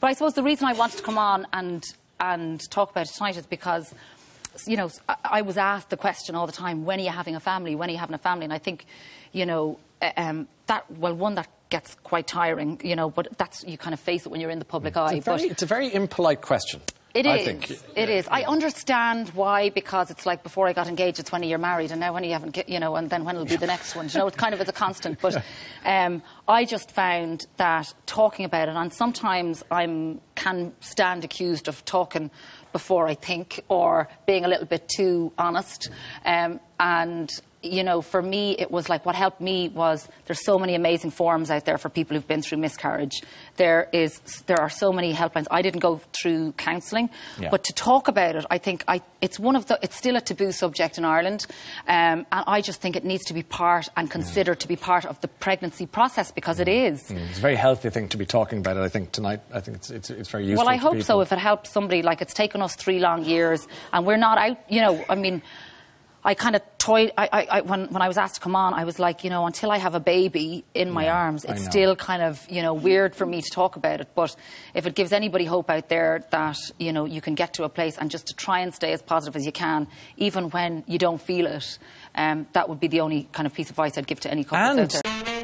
But I suppose the reason I wanted to come on and talk about it tonight is because, you know, I was asked the question all the time, when are you having a family? When are you having a family? And I think, you know, that gets quite tiring, you know, but that's, you kind of face it when you're in the public eye. It's a very impolite question. It is. I understand why, because it's like, before I got engaged, it's when you're married, and now when you haven't, you know, and then when it'll be the next one. You know, it's kind of as a constant. But I just found that talking about it, and sometimes I can stand accused of talking before I think, or being a little bit too honest. And, you know, for me, it was like, what helped me was there's so many amazing forums out there for people who've been through miscarriage. There are so many helplines. I didn't go through counselling, but to talk about it, I think it's one of the, it's still a taboo subject in Ireland, and I just think it needs to be part and considered to be part of the pregnancy process, because it is. It's a very healthy thing to be talking about it, I think, tonight. I think it's very useful. Well, I hope so, if it helps somebody. Like, it's taken us 3 long years, and we're not out, you know, I mean, I kind of toyed, when I was asked to come on, I was like, you know, until I have a baby in my arms, it's still kind of, you know, weird for me to talk about it. But if it gives anybody hope out there that, you know, you can get to a place and just to try and stay as positive as you can, even when you don't feel it, that would be the only kind of piece of advice I'd give to any couple out there.